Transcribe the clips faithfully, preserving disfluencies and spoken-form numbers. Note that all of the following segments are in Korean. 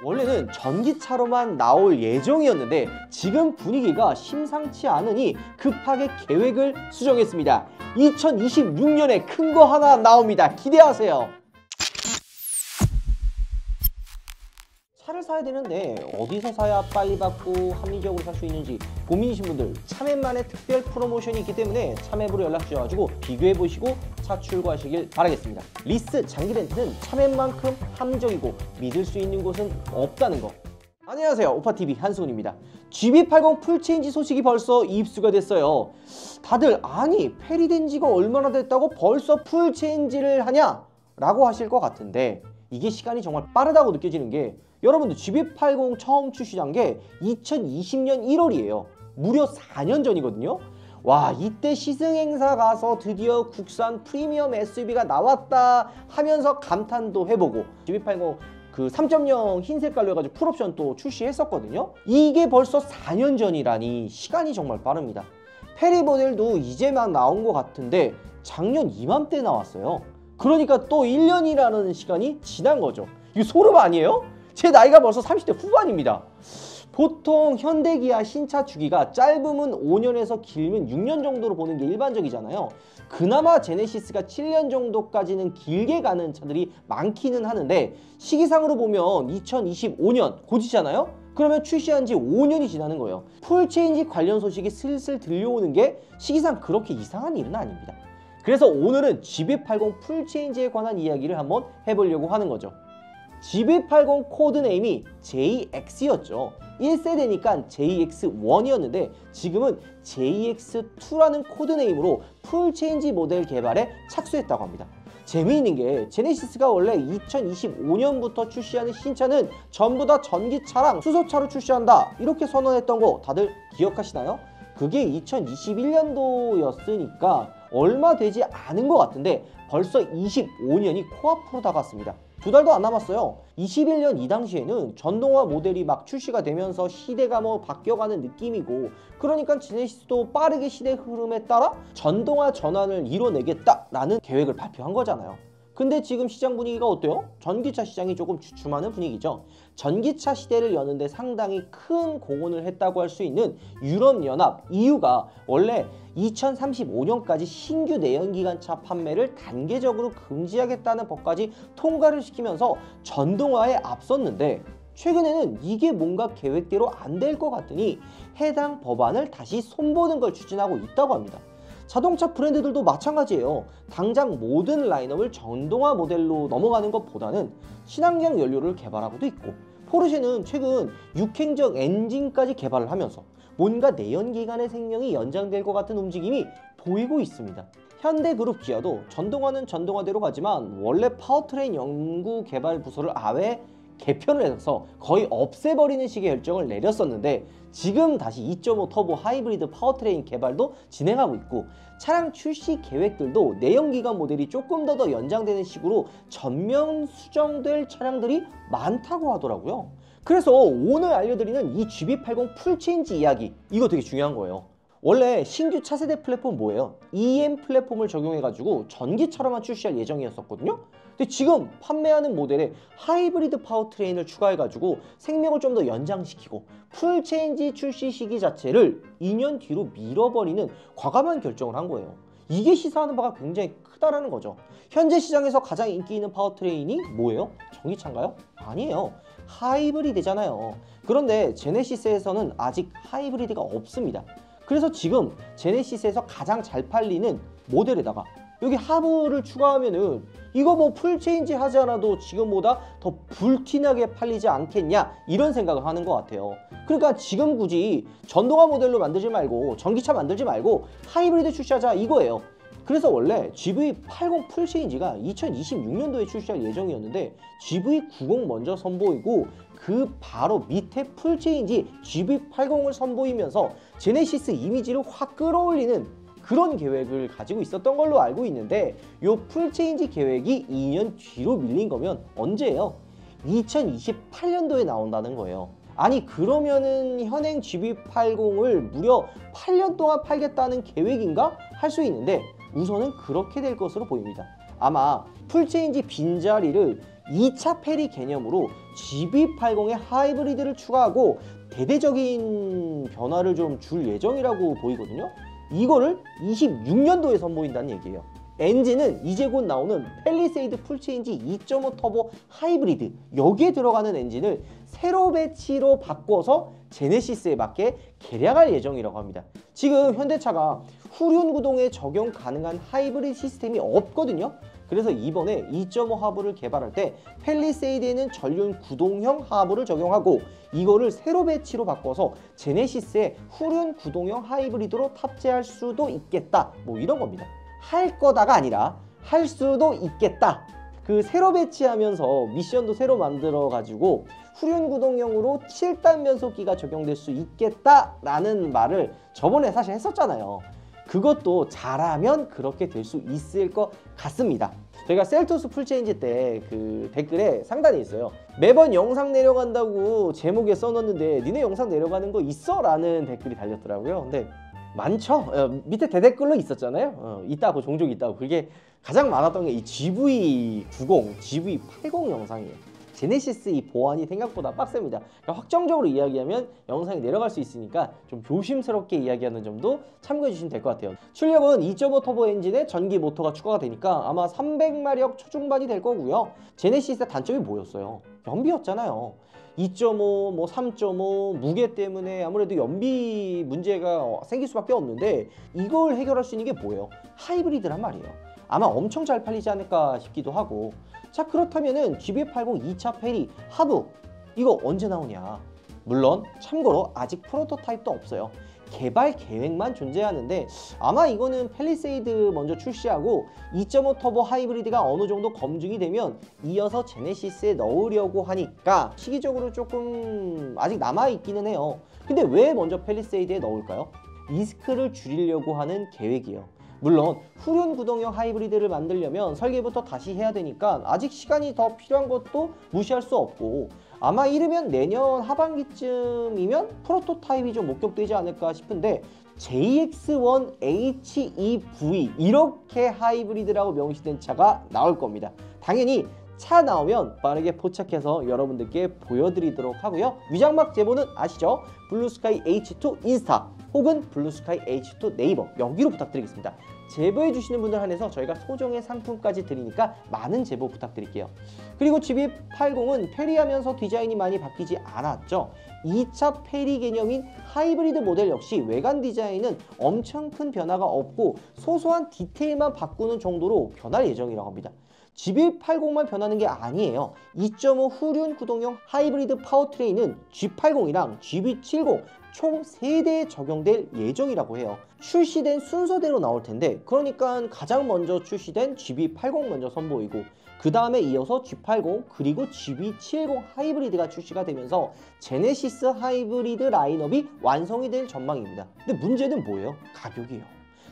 원래는 전기차로만 나올 예정이었는데 지금 분위기가 심상치 않으니 급하게 계획을 수정했습니다. 이천이십육 년에 큰 거 하나 나옵니다. 기대하세요. 차를 사야 되는데 어디서 사야 빨리 받고 합리적으로 살 수 있는지 고민이신 분들, 차맵만의 특별 프로모션이 있기 때문에 차맵으로 연락 주셔가지고 비교해보시고 차 출고하시길 바라겠습니다. 리스 장기 렌트는 차맵만큼 합리적이고 믿을 수 있는 곳은 없다는 거. 안녕하세요, 우파티비 한승훈입니다. 지비 팔십 풀체인지 소식이 벌써 입수가 됐어요. 다들 아니 페리된 지가 얼마나 됐다고 벌써 풀체인지를 하냐? 라고 하실 것 같은데 이게 시간이 정말 빠르다고 느껴지는 게 여러분들 지비 팔십 처음 출시한 게 이천이십 년 일 월이에요. 무려 사 년 전이거든요. 와, 이때 시승행사 가서 드디어 국산 프리미엄 에스유브이가 나왔다 하면서 감탄도 해보고 지비 팔십 그 삼 점 영 흰 색깔로 해가지고 풀옵션 또 출시했었거든요. 이게 벌써 사 년 전이라니 시간이 정말 빠릅니다. 페리 모델도 이제 막 나온 것 같은데 작년 이맘때 나왔어요. 그러니까 또 일 년이라는 시간이 지난 거죠. 이게 소름 아니에요? 제 나이가 벌써 삼십 대 후반입니다. 보통 현대기아 신차 주기가 짧으면 오 년에서 길면 육 년 정도로 보는 게 일반적이잖아요. 그나마 제네시스가 칠 년 정도까지는 길게 가는 차들이 많기는 하는데 시기상으로 보면 이천이십오 년 곧이잖아요? 그러면 출시한 지 오 년이 지나는 거예요. 풀체인지 관련 소식이 슬슬 들려오는 게 시기상 그렇게 이상한 일은 아닙니다. 그래서 오늘은 지비 팔십 풀체인지에 관한 이야기를 한번 해보려고 하는 거죠. 지비 팔십 코드네임이 제이엑스였죠. 일 세대니까 제이엑스 원이었는데 지금은 제이엑스 투라는 코드네임으로 풀체인지 모델 개발에 착수했다고 합니다. 재미있는 게 제네시스가 원래 이천이십오 년부터 출시하는 신차는 전부 다 전기차랑 수소차로 출시한다 이렇게 선언했던 거 다들 기억하시나요? 그게 이천이십일 년도였으니까 얼마 되지 않은 것 같은데 벌써 이십오 년이 코앞으로 다가왔습니다. 두 달도 안 남았어요. 이십일 년 이 당시에는 전동화 모델이 막 출시가 되면서 시대가 뭐 바뀌어가는 느낌이고 그러니까 제네시스도 빠르게 시대 흐름에 따라 전동화 전환을 이뤄내겠다라는 계획을 발표한 거잖아요. 근데 지금 시장 분위기가 어때요? 전기차 시장이 조금 주춤하는 분위기죠. 전기차 시대를 여는데 상당히 큰 공헌을 했다고 할 수 있는 유럽연합 이유가 원래 이천삼십오 년까지 신규 내연기관차 판매를 단계적으로 금지하겠다는 법까지 통과를 시키면서 전동화에 앞섰는데 최근에는 이게 뭔가 계획대로 안 될 것 같으니 해당 법안을 다시 손보는 걸 추진하고 있다고 합니다. 자동차 브랜드들도 마찬가지예요. 당장 모든 라인업을 전동화 모델로 넘어가는 것보다는 친환경 연료를 개발하고도 있고 포르쉐는 최근 육행적 엔진까지 개발을 하면서 뭔가 내연기관의 생명이 연장될 것 같은 움직임이 보이고 있습니다. 현대그룹 기아도 전동화는 전동화대로 가지만 원래 파워트레인 연구 개발 부서를 아예 개편을 해서 거의 없애버리는 식의 결정을 내렸었는데 지금 다시 이 점 오 터보 하이브리드 파워트레인 개발도 진행하고 있고 차량 출시 계획들도 내연기관 모델이 조금 더 더 연장되는 식으로 전면 수정될 차량들이 많다고 하더라고요. 그래서 오늘 알려드리는 이 지비 팔십 풀체인지 이야기, 이거 되게 중요한 거예요. 원래 신규 차세대 플랫폼 뭐예요? 이엠 플랫폼을 적용해가지고 전기차로만 출시할 예정이었었거든요? 근데 지금 판매하는 모델에 하이브리드 파워트레인을 추가해가지고 생명을 좀 더 연장시키고 풀체인지 출시 시기 자체를 이 년 뒤로 밀어버리는 과감한 결정을 한 거예요. 이게 시사하는 바가 굉장히 크다라는 거죠. 현재 시장에서 가장 인기 있는 파워트레인이 뭐예요? 전기차인가요? 아니에요. 하이브리드잖아요. 그런데 제네시스에서는 아직 하이브리드가 없습니다. 그래서 지금 제네시스에서 가장 잘 팔리는 모델에다가 여기 하부를 추가하면은 이거 뭐 풀체인지 하지 않아도 지금보다 더 불티나게 팔리지 않겠냐 이런 생각을 하는 것 같아요. 그러니까 지금 굳이 전동화 모델로 만들지 말고 전기차 만들지 말고 하이브리드 출시하자 이거예요. 그래서 원래 지브이 팔십 풀체인지가 이천이십육 년도에 출시할 예정이었는데 지브이 구십 먼저 선보이고 그 바로 밑에 풀체인지 지브이 팔십을 선보이면서 제네시스 이미지를 확 끌어올리는 그런 계획을 가지고 있었던 걸로 알고 있는데 요 풀체인지 계획이 이 년 뒤로 밀린 거면 언제예요? 이천이십팔 년도에 나온다는 거예요. 아니 그러면은 현행 지브이 팔십을 무려 팔 년 동안 팔겠다는 계획인가? 할 수 있는데 우선은 그렇게 될 것으로 보입니다. 아마 풀체인지 빈자리를 이 차 페리 개념으로 지비 팔십의 하이브리드를 추가하고 대대적인 변화를 좀 줄 예정이라고 보이거든요. 이거를 이십육 년도에 선보인다는 얘기예요. 엔진은 이제 곧 나오는 펠리세이드 풀체인지 이 점 오 터보 하이브리드, 여기에 들어가는 엔진을 세로 배치로 바꿔서 제네시스에 맞게 개량할 예정이라고 합니다. 지금 현대차가 후륜 구동에 적용 가능한 하이브리드 시스템이 없거든요. 그래서 이번에 이 점 오 하부를 개발할 때 펠리세이드에는 전륜 구동형 하부를 적용하고 이거를 세로 배치로 바꿔서 제네시스의 후륜 구동형 하이브리드로 탑재할 수도 있겠다, 뭐 이런 겁니다. 할 거다가 아니라 할 수도 있겠다. 그 세로 배치하면서 미션도 새로 만들어 가지고 후륜 구동형으로 칠 단 변속기가 적용될 수 있겠다라는 말을 저번에 사실 했었잖아요. 그것도 잘하면 그렇게 될 수 있을 것 같습니다. 저희가 셀토스 풀체인지 때 그 댓글에 상단에 있어요. 매번 영상 내려간다고 제목에 써놨는데 니네 영상 내려가는 거 있어? 라는 댓글이 달렸더라고요. 근데 많죠? 어, 밑에 대댓글로 있었잖아요. 어, 있다고, 종종 있다고. 그게 가장 많았던 게 이 지브이 구십, 지브이 팔십 영상이에요. 제네시스 이 보안이 생각보다 빡셉니다. 그러니까 확정적으로 이야기하면 영상이 내려갈 수 있으니까 좀 조심스럽게 이야기하는 점도 참고해 주시면 될 것 같아요. 출력은 이 점 오 터보 엔진에 전기 모터가 추가가 되니까 아마 삼백 마력 초중반이 될 거고요. 제네시스의 단점이 뭐였어요? 연비였잖아요. 이 점 오, 뭐 삼 점 오, 무게 때문에 아무래도 연비 문제가 생길 수밖에 없는데 이걸 해결할 수 있는 게 뭐예요? 하이브리드란 말이에요. 아마 엄청 잘 팔리지 않을까 싶기도 하고. 자, 그렇다면은 지비 팔십 이 차 페리 하부 이거 언제 나오냐? 물론 참고로 아직 프로토타입도 없어요. 개발 계획만 존재하는데 아마 이거는 펠리세이드 먼저 출시하고 이 점 오 터보 하이브리드가 어느 정도 검증이 되면 이어서 제네시스에 넣으려고 하니까 시기적으로 조금 아직 남아있기는 해요. 근데 왜 먼저 펠리세이드에 넣을까요? 리스크를 줄이려고 하는 계획이에요. 물론 후륜 구동형 하이브리드를 만들려면 설계부터 다시 해야 되니까 아직 시간이 더 필요한 것도 무시할 수 없고 아마 이르면 내년 하반기쯤이면 프로토타입이 좀 목격되지 않을까 싶은데 제이엑스 원, 에이치 투 브이 이렇게 하이브리드라고 명시된 차가 나올 겁니다. 당연히 차 나오면 빠르게 포착해서 여러분들께 보여드리도록 하고요. 위장막 제보는 아시죠? 블루스카이 에이치 투 인스타 혹은 블루스카이 에이치 투 네이버, 여기로 부탁드리겠습니다. 제보해주시는 분들 한해서 저희가 소정의 상품까지 드리니까 많은 제보 부탁드릴게요. 그리고 지비 팔십은 페리하면서 디자인이 많이 바뀌지 않았죠. 이 차 페리 개념인 하이브리드 모델 역시 외관 디자인은 엄청 큰 변화가 없고 소소한 디테일만 바꾸는 정도로 변할 예정이라고 합니다. 지비 팔십만 변하는 게 아니에요. 이 점 오 후륜 구동형 하이브리드 파워트레인은 지 팔십이랑 지비 칠십 총 세 대에 적용될 예정이라고 해요. 출시된 순서대로 나올 텐데 그러니까 가장 먼저 출시된 지비 팔십 먼저 선보이고 그 다음에 이어서 지 팔십 그리고 지비 칠십 하이브리드가 출시가 되면서 제네시스 하이브리드 라인업이 완성이 될 전망입니다. 근데 문제는 뭐예요? 가격이에요.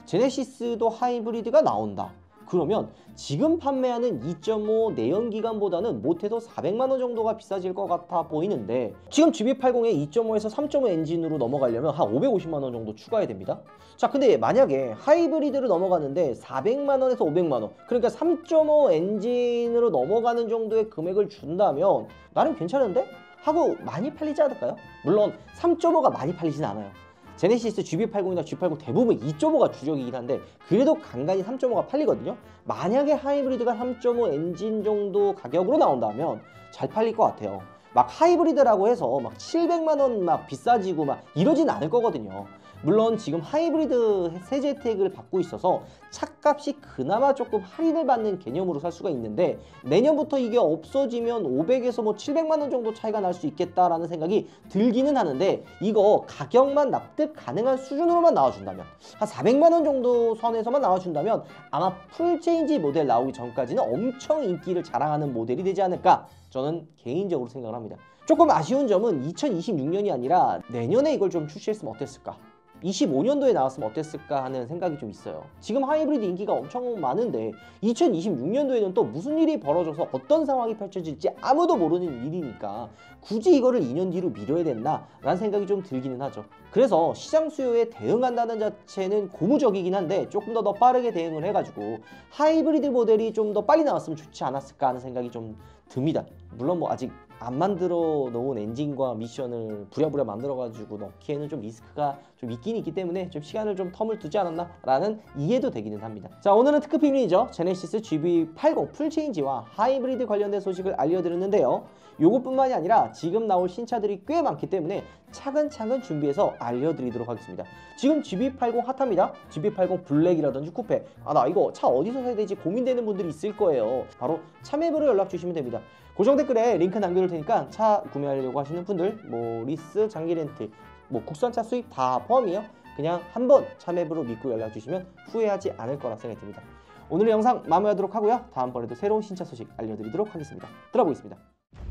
제네시스도 하이브리드가 나온다. 그러면 지금 판매하는 이 점 오 내연기관보다는 못해도 사백만 원 정도가 비싸질 것 같아 보이는데 지금 지비 팔십에 이 점 오에서 삼 점 오 엔진으로 넘어가려면 한 오백오십만 원 정도 추가해야 됩니다. 자, 근데 만약에 하이브리드로 넘어가는데 사백만 원에서 오백만 원, 그러니까 삼 점 오 엔진으로 넘어가는 정도의 금액을 준다면 나름 괜찮은데? 하고 많이 팔리지 않을까요? 물론 삼 점 오가 많이 팔리진 않아요. 제네시스 지비 팔십이나 지 팔십 대부분 이 점 오가 주력이긴 한데 그래도 간간히 삼 점 오가 팔리거든요. 만약에 하이브리드가 삼 점 오 엔진 정도 가격으로 나온다면 잘 팔릴 것 같아요. 막 하이브리드라고 해서 막 칠백만 원 막 비싸지고 막 이러진 않을 거거든요. 물론 지금 하이브리드 세제 혜택을 받고 있어서 차값이 그나마 조금 할인을 받는 개념으로 살 수가 있는데 내년부터 이게 없어지면 오백에서 뭐 칠백만 원 정도 차이가 날 수 있겠다라는 생각이 들기는 하는데 이거 가격만 납득 가능한 수준으로만 나와준다면 한 사백만 원 정도 선에서만 나와준다면 아마 풀체인지 모델 나오기 전까지는 엄청 인기를 자랑하는 모델이 되지 않을까 저는 개인적으로 생각을 합니다. 조금 아쉬운 점은 이천이십육 년이 아니라 내년에 이걸 좀 출시했으면 어땠을까 이십오 년도에 나왔으면 어땠을까 하는 생각이 좀 있어요. 지금 하이브리드 인기가 엄청 많은데 이천이십육 년도에는 또 무슨 일이 벌어져서 어떤 상황이 펼쳐질지 아무도 모르는 일이니까 굳이 이거를 이 년 뒤로 미뤄야 됐나 라는 생각이 좀 들기는 하죠. 그래서 시장 수요에 대응한다는 자체는 고무적이긴 한데 조금 더 더 빠르게 대응을 해가지고 하이브리드 모델이 좀 더 빨리 나왔으면 좋지 않았을까 하는 생각이 좀 듭니다. 물론 뭐 아직 안 만들어 놓은 엔진과 미션을 부랴부랴 만들어 가지고 넣기에는 좀 리스크가 좀 있긴 있기 때문에 좀 시간을 좀 텀을 두지 않았나 라는 이해도 되기는 합니다. 자, 오늘은 특급 비밀이죠. 제네시스 지브이 팔십 풀체인지와 하이브리드 관련된 소식을 알려드렸는데요. 요것뿐만이 아니라 지금 나올 신차들이 꽤 많기 때문에 차근차근 준비해서 알려드리도록 하겠습니다. 지금 지브이 팔십 핫합니다. 지브이 팔십 블랙이라든지 쿠페, 아 나 이거 차 어디서 사야 되지 고민되는 분들이 있을 거예요. 바로 차맵으로 연락 주시면 됩니다. 고정 댓글에 링크 남겨둘 테니까 차 구매하려고 하시는 분들 뭐 리스, 장기 렌트, 뭐 국산차 수입 다 포함이에요. 그냥 한번 차맵으로 믿고 연락 주시면 후회하지 않을 거라 생각이 듭니다. 오늘 영상 마무리하도록 하고요. 다음번에도 새로운 신차 소식 알려드리도록 하겠습니다. 들어보겠습니다.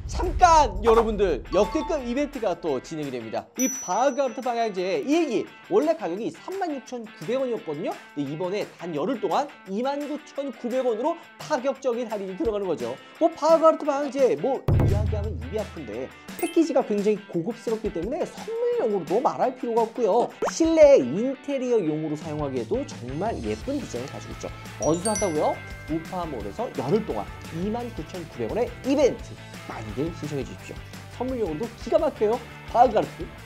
잠깐 여러분들, 역대급 이벤트가 또 진행이 됩니다. 이 바그하르트 방향제 일 기 원래 가격이 삼만 육천 구백 원이었거든요 근데 이번에 단 열흘 동안 이만 구천 구백 원으로 파격적인 할인이 들어가는 거죠. 뭐 바그하르트 방향제 뭐 이야기하면 입이 아픈데 패키지가 굉장히 고급스럽기 때문에 선물용으로도 말할 필요가 없고요. 실내 인테리어용으로 사용하기에도 정말 예쁜 디자인을 가지고 있죠. 어디서 샀다고요? 우파몰에서 열흘 동안 이만 구천 구백 원의 이벤트 많이들 신청해 주십시오. 선물용으로도 기가 막혀요. 바그하르트.